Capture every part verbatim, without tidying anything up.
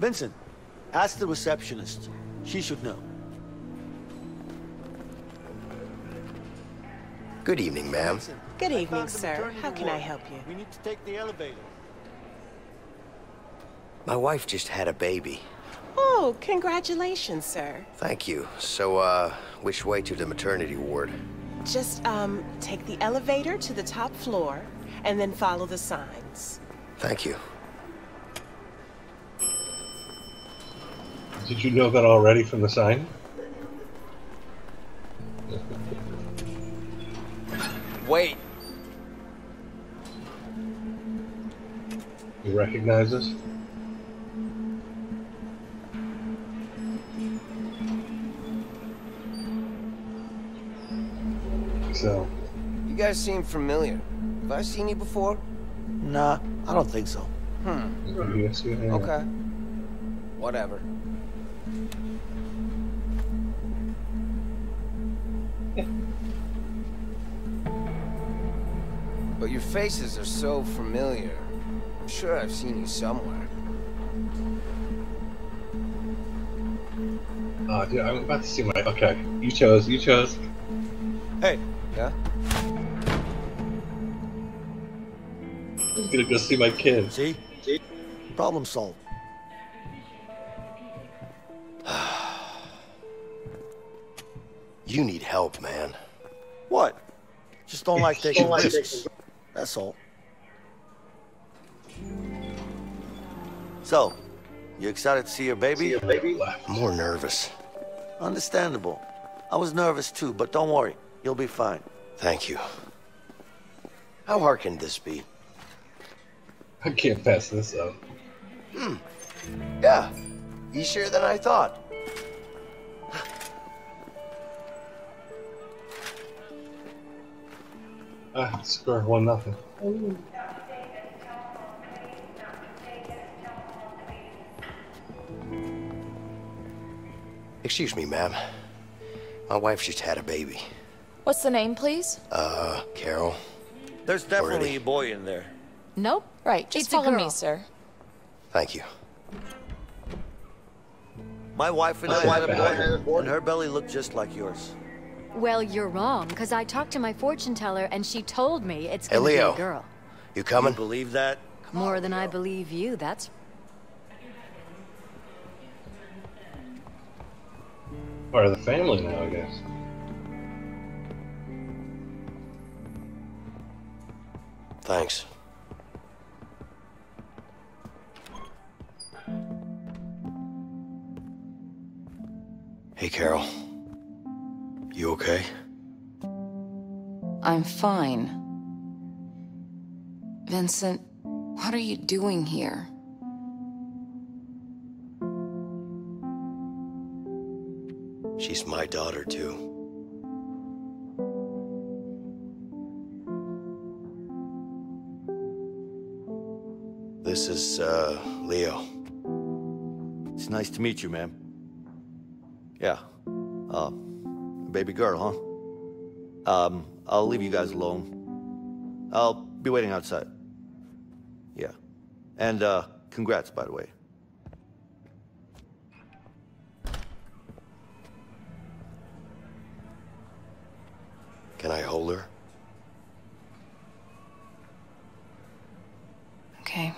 Vincent, ask the receptionist. She should know. Good evening, ma'am. Good evening, sir. How can I help you? We need to take the elevator. My wife just had a baby. Oh, congratulations, sir. Thank you. So, uh, which way to the maternity ward? Just, um, take the elevator to the top floor, and then follow the signs. Thank you. Did you know that already from the sign? Wait. You recognize this? So. You guys seem familiar. Have I seen you before? Nah, I don't think so. Hmm. Yes, yeah, yeah. Okay. Whatever. But your faces are so familiar. I'm sure I've seen you somewhere. Ah, uh, dude, I'm about to see my. Okay, you chose. You chose. Hey. Yeah. I'm gonna go see my kid. See? See? Problem solved. You need help, man. What? Just don't like taking risks. That's all. So, you excited to see your baby? See your baby? More nervous. Understandable. I was nervous too, but don't worry. You'll be fine. Thank you. How hard can this be? I can't pass this up. Hmm. Yeah. Easier than I thought. Ah, score one nothing. Ooh. Excuse me, ma'am. My wife just had a baby. What's the name, please? Uh, Carol. There's definitely a boy in there. Nope. Right. Just follow me, sir. Thank you. My wife and I had a boy, and her belly looked just like yours. Well, you're wrong, because I talked to my fortune teller, and she told me it's gonna be a girl. You coming? You believe that? More than I believe you. That's. Part of the family now, I guess. Thanks. Hey, Carol. You okay? I'm fine. Vincent, what are you doing here? She's my daughter, too. This is, uh, Leo. It's nice to meet you, ma'am. Yeah. Uh, baby girl, huh? Um, I'll leave you guys alone. I'll be waiting outside. Yeah. And, uh, congrats, by the way. Can I hold her? Okay.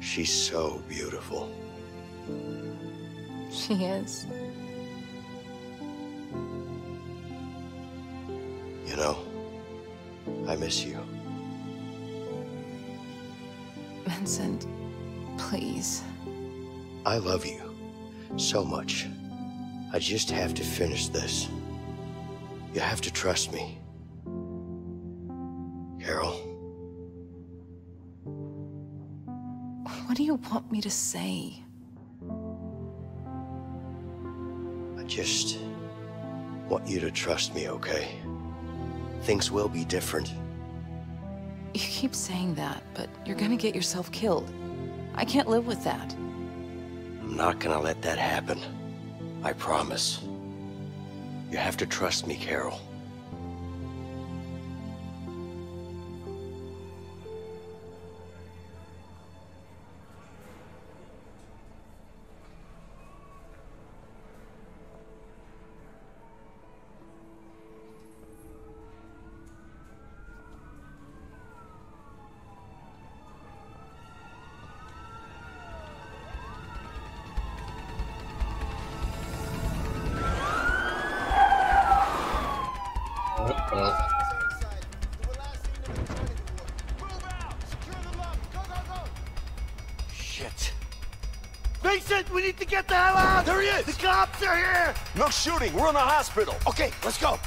She's so beautiful. She is. You know, I miss you. Vincent, please. I love you so much. I just have to finish this. You have to trust me. Carol. What do you want me to say? I just want you to trust me, okay? things will be different. You keep saying that, but you're gonna get yourself killed. I can't live with that. I'm not gonna let that happen. I promise. You have to trust me, Carol. We need to get the hell out! There he is! The cops are here! No shooting! We're in the hospital! Okay, let's go!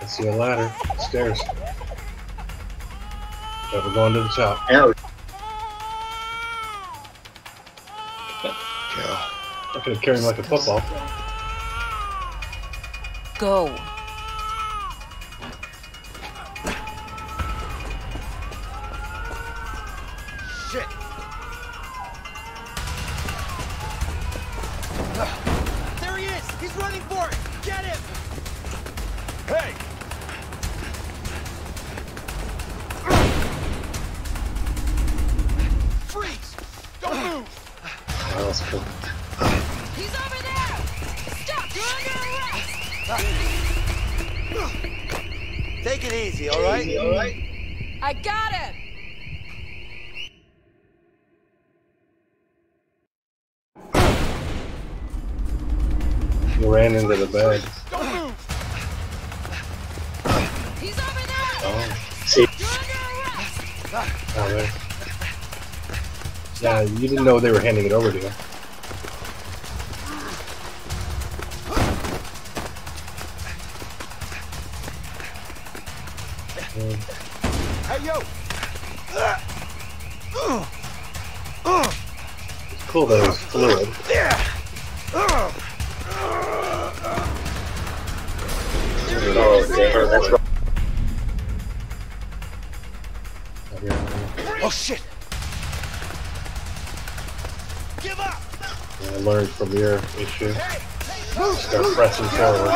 I see a ladder. Stairs. So we're going to the top. Carol. I could carry him like a football. Go. You didn't know they were handing it over to you. Hey, yo! It's cool that it was fluid. Oh, shit! I learned from your issue. Start pressing forward.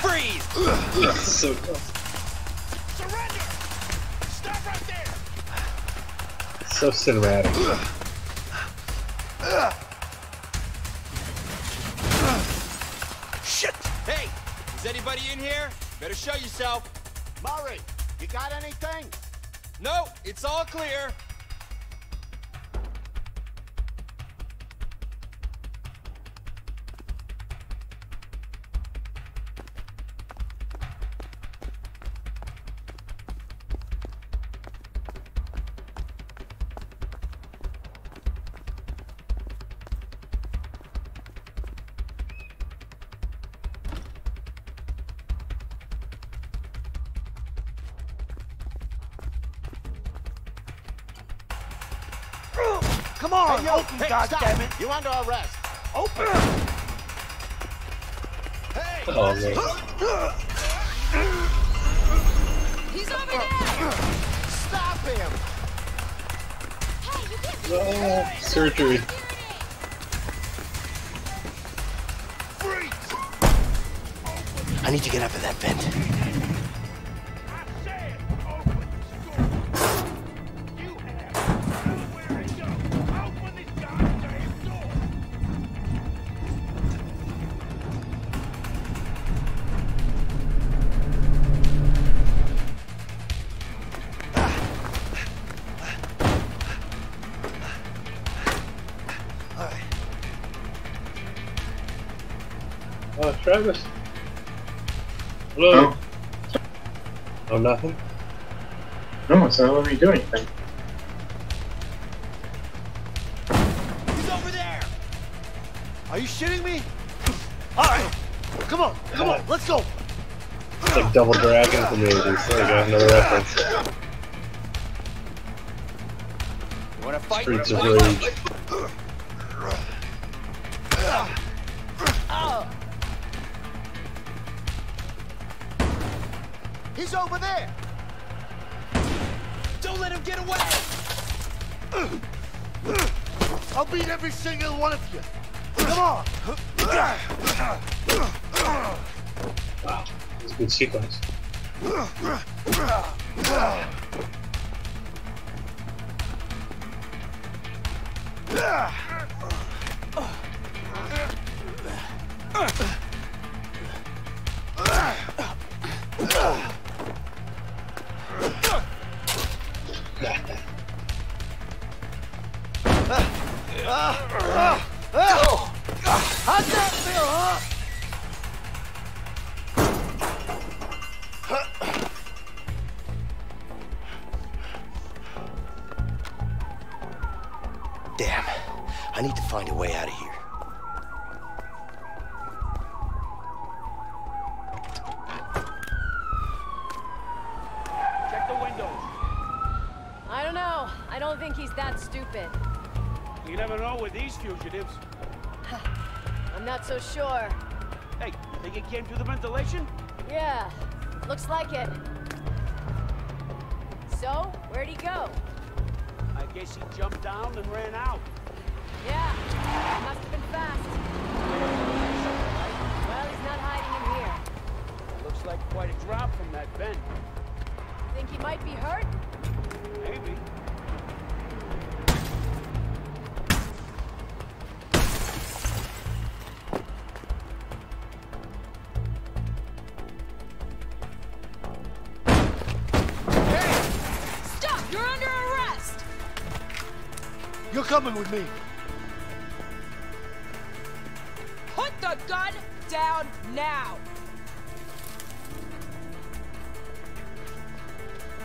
Freeze! That's so tough. Surrender! Stop right there! So cinematic. Shit! Hey, is anybody in here? Better show yourself. Murray, you got anything? No, it's all clear. God damn it! You're under arrest. Open. Hey. Oh, he's over there. Stop him. Hey, you can't do that. Surgery. Freeze. I need to get up at that vent. Travis? Hello? Oh. Oh, nothing? No, it's not letting me do anything. He's over there! Are you shitting me? Alright! Come on! Come on! Let's go! It's like Double Dragon to me. There we go, another reference. You wanna fight? Streets of Rage. He's over there! Don't let him get away! I'll beat every single one of you! Come on! Wow, that's a good sequence. Damn, I need to find a way out of here. Check the windows. I don't know. I don't think he's that stupid. You never know with these fugitives. I'm not so sure. Hey, you think it came through the ventilation? Yeah, looks like it. So, where'd he go? I guess he jumped down and ran out. Yeah, he must have been fast. Well, he's not hiding in here. It looks like quite a drop from that vent. Think he might be hurt? Maybe. Coming with me. Put the gun down now.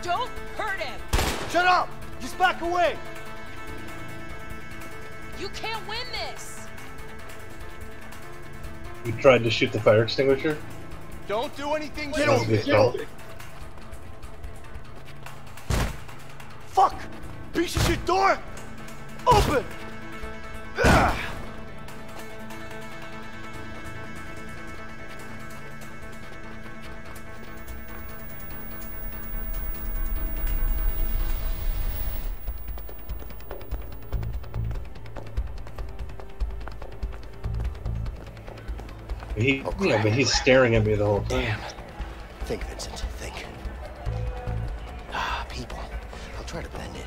Don't hurt him. Shut up. Just back away. You can't win this. You tried to shoot the fire extinguisher? Don't do anything. Get over it. Fuck. Piece of shit door. Open! He, oh, yeah, but he's staring at me the whole time. Damn. Think, Vincent. Think. Ah, people. I'll try to blend in.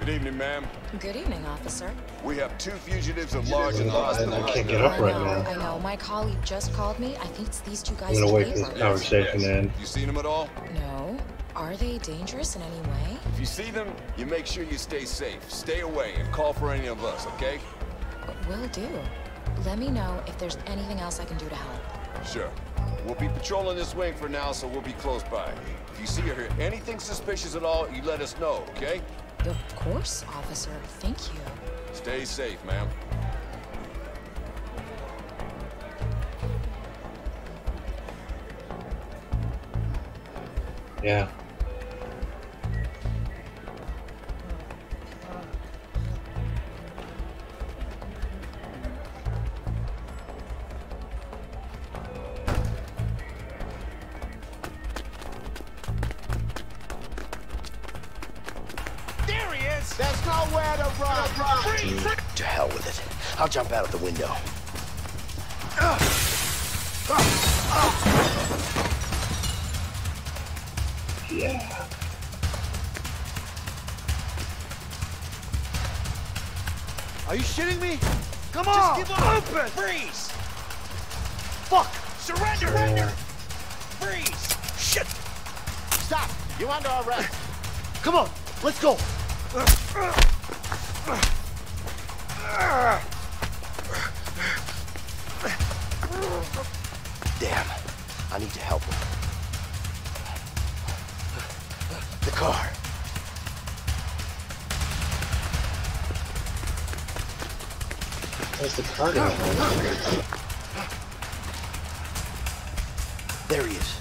Good evening, ma'am. Good evening, officer. We have two fugitives at large in the hospital. I can't get up right now. I know. My colleague just called me. I think it's these two guys. I'm gonna wait for this conversation in. You seen them at all? No. Are they dangerous in any way? If you see them, you make sure you stay safe. Stay away and call for any of us, okay? Will do. Let me know if there's anything else I can do to help. Sure. We'll be patrolling this wing for now, so we'll be close by. If you see or hear anything suspicious at all, you let us know, okay? Of course, officer. Thank you. Stay safe, ma'am. Yeah. There's nowhere to run! Dude, to hell with it. I'll jump out of the window. Yeah. Are you shitting me? Come on! Just give up! Open! Freeze! Fuck! Surrender! Surrender! Freeze! Shit! Stop! You're under arrest. Come on! Let's go! Damn, I need to help him. The car. Where's the cargo? There he is.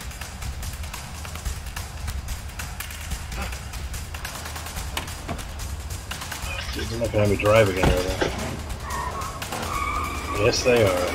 They're not gonna have me drive again, are they? Yes, they are.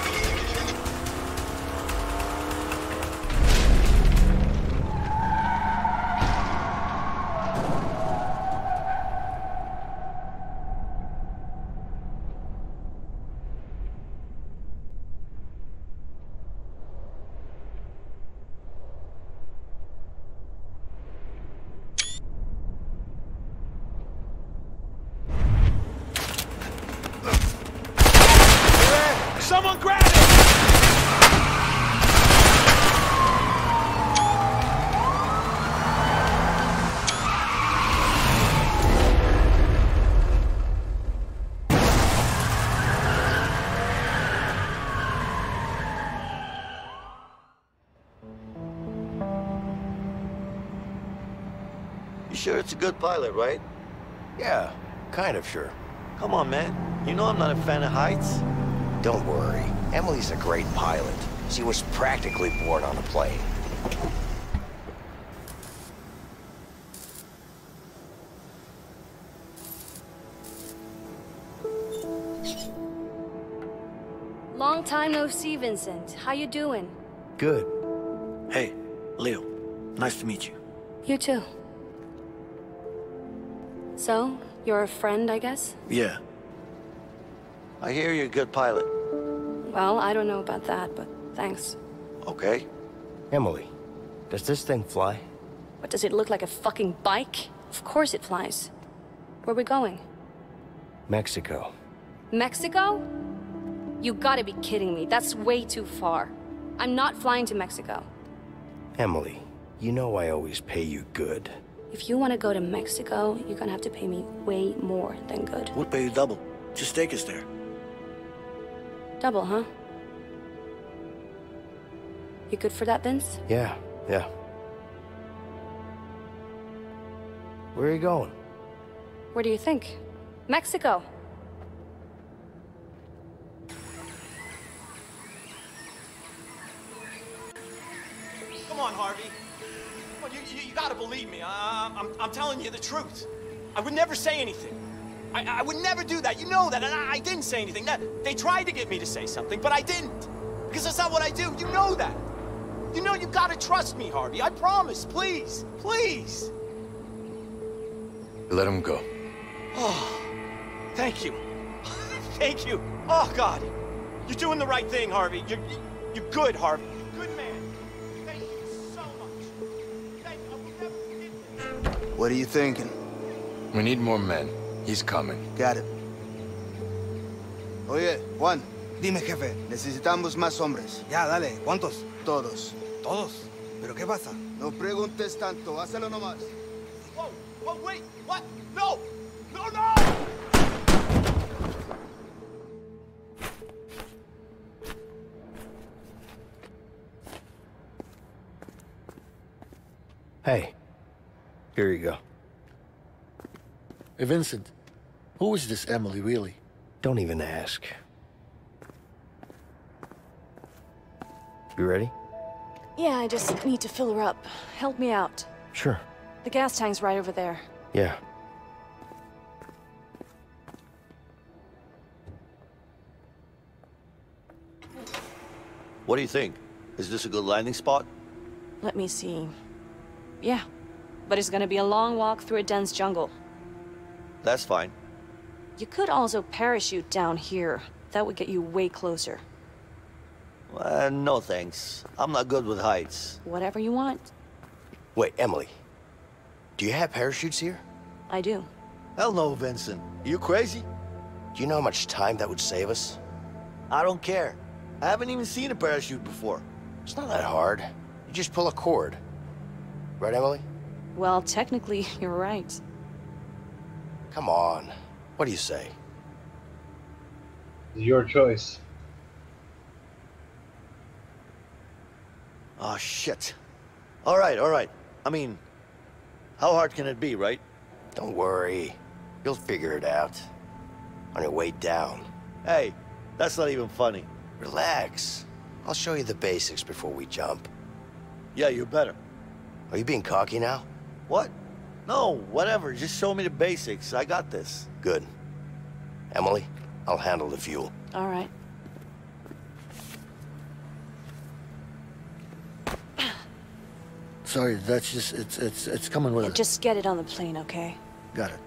Sure it's a good pilot, right? Yeah, kind of sure. Come on, man. You know I'm not a fan of heights. Don't worry. Emily's a great pilot. She was practically born on a plane. Long time no see, Vincent. How you doing? Good. Hey, Leo. Nice to meet you. You too. So, you're a friend, I guess? Yeah. I hear you're a good pilot. Well, I don't know about that, but thanks. Okay. Emily, does this thing fly? What, does it look like a fucking bike? Of course it flies. Where are we going? Mexico. Mexico? You gotta be kidding me. That's way too far. I'm not flying to Mexico. Emily, you know I always pay you good. If you want to go to Mexico, you're gonna have to pay me way more than good. We'll pay you double. Just take us there. Double, huh? You good for that, Vince? Yeah, yeah. Where are you going? Where do you think? Mexico! Come on, Harvey. You, you, you gotta believe me. I, I'm, I'm telling you the truth. I would never say anything. I, I would never do that. You know that, and I, I didn't say anything. That, they tried to get me to say something, but I didn't. Because that's not what I do. You know that. You know you gotta trust me, Harvey. I promise. Please. Please. Let him go. Oh, thank you. Thank you. Oh, God. You're doing the right thing, Harvey. You're, you're good, Harvey. Good man. What are you thinking? We need more men. He's coming. Got it. Oye, Juan. Dime, jefe. Necesitamos más hombres. Ya, dale. ¿Cuántos? Todos. ¿Todos? ¿Pero qué pasa? No preguntes tanto. Hácelo nomás. Whoa, whoa, wait. What? No! No, no! Hey. Here you go. Hey, Vincent. Who is this Emily, really? Don't even ask. You ready? Yeah, I just need to fill her up. Help me out. Sure. The gas tank's right over there. Yeah. What do you think? Is this a good landing spot? Let me see. Yeah. But it's gonna be a long walk through a dense jungle. That's fine. You could also parachute down here. That would get you way closer. Uh, no thanks. I'm not good with heights. Whatever you want. Wait, Emily. Do you have parachutes here? I do. Hell no, Vincent. You crazy? Do you know how much time that would save us? I don't care. I haven't even seen a parachute before. It's not that hard. You just pull a cord. Right, Emily? Well, technically, you're right. Come on. What do you say? Your choice. Oh, shit. All right, all right. I mean, how hard can it be, right? Don't worry. You'll figure it out on your way down. Hey, That's not even funny. Relax. I'll show you the basics before we jump. Yeah, you better. Are you being cocky now? What? No, whatever. Just show me the basics. I got this. Good. Emily, I'll handle the fuel. All right. Sorry, that's just, it's, it's, it's coming with yeah, us. Just get it on the plane, okay? Got it.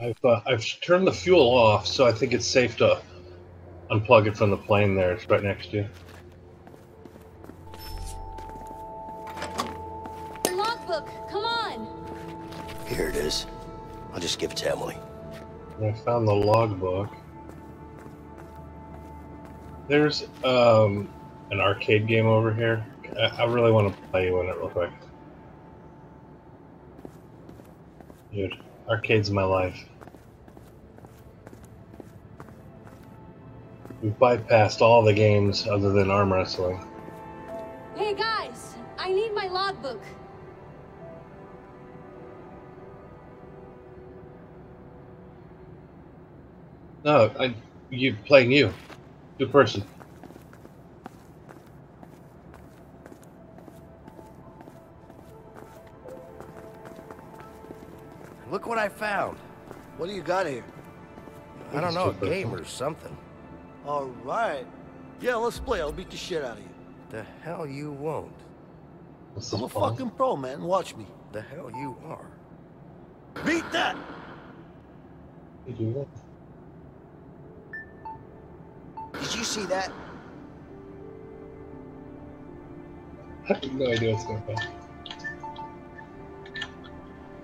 I've, uh, I've turned the fuel off, so I think it's safe to unplug it from the plane there. It's right next to you. Logbook, come on! Here it is. I'll just give it to Emily. I found the logbook. There's um, an arcade game over here. I, I really want to play you in it real quick. Dude, arcade's my life. We've bypassed all the games other than arm wrestling. Hey guys, I need my logbook. No, I, you playing you. Good person. Look what I found. What do you got here? I don't know, a game or something. All right. Yeah, let's play. I'll beat the shit out of you. The hell you won't. I'm a fucking pro, man. Watch me. The hell you are. Beat that! You do that? Did you see that? I have no idea what's going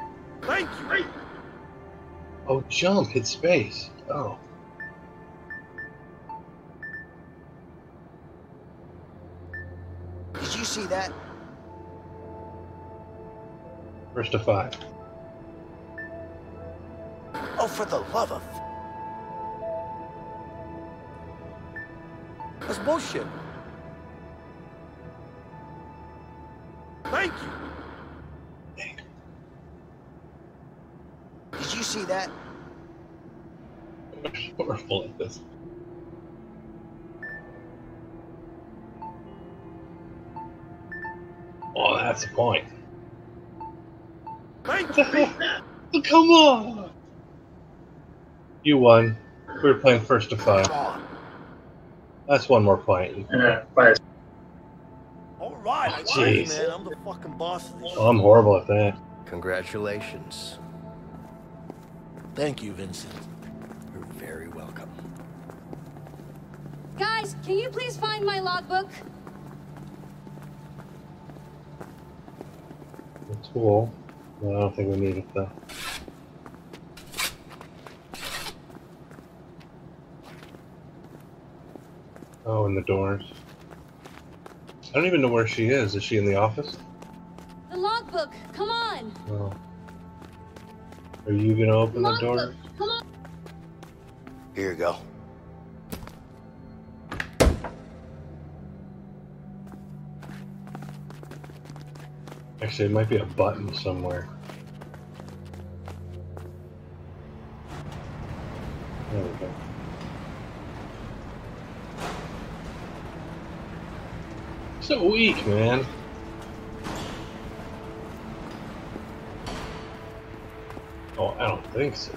on. Thank you! Oh, jump, hit space. Oh. Did you see that? First to five. Oh, for the love of... That's bullshit. Thank you. Dang. Did you see that? I'm horrible at this. Oh, that's the point. Thank you. Oh, come on. You won. We were playing first to five. That's one more point. Yeah, all right, oh, jeez, man, I'm the fucking boss of this. Oh, I'm horrible at that. Congratulations. Thank you, Vincent. You're very welcome. Guys, can you please find my logbook? The tool. No, I don't think we need it though. Oh, and the doors. I don't even know where she is. Is she in the office? The logbook, come on! Oh. Are you gonna open the, the door? Come on. Here you go. Actually, it might be a button somewhere. There we go. So weak, man. Oh, I don't think so.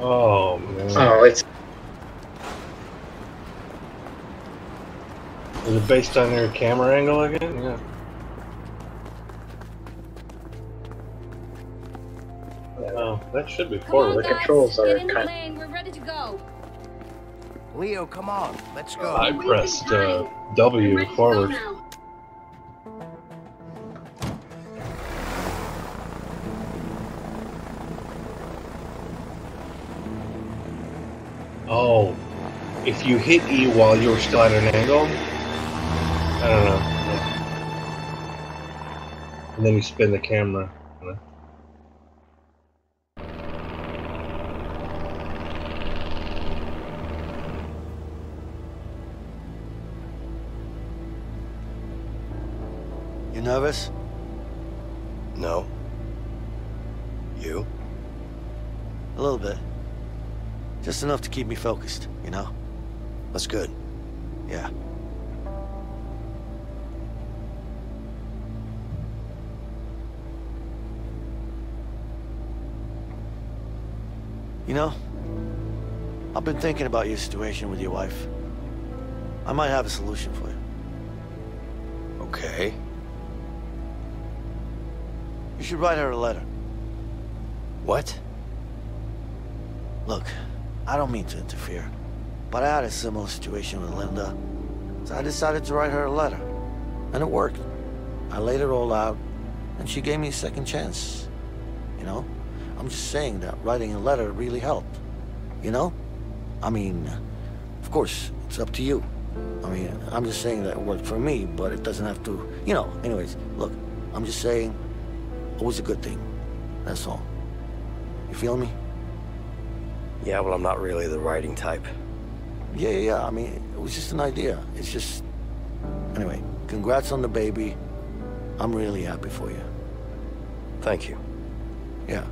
Oh, man. Oh, it's... Is it based on their camera angle again? Yeah. Oh, that should be forward. The controls are kind of... to go. Leo, come on, let's go. I pressed uh, W forward. Oh, if you hit E while you're still at an angle, I don't know. Yeah. And then you spin the camera. You nervous? No. You? A little bit. Just enough to keep me focused, you know? That's good. Yeah. You know, I've been thinking about your situation with your wife. I might have a solution for you. Okay. You should write her a letter. What? Look, I don't mean to interfere, but I had a similar situation with Linda, so I decided to write her a letter, and it worked. I laid it all out, and she gave me a second chance. You know, I'm just saying that writing a letter really helped. You know? I mean, of course, it's up to you. I mean, I'm just saying that it worked for me, but it doesn't have to, you know. Anyways, look, I'm just saying it was a good thing. That's all. You feel me? Yeah, well, I'm not really the writing type. Yeah, yeah, yeah. I mean, it was just an idea. It's just... Anyway, congrats on the baby. I'm really happy for you. Thank you. Yeah.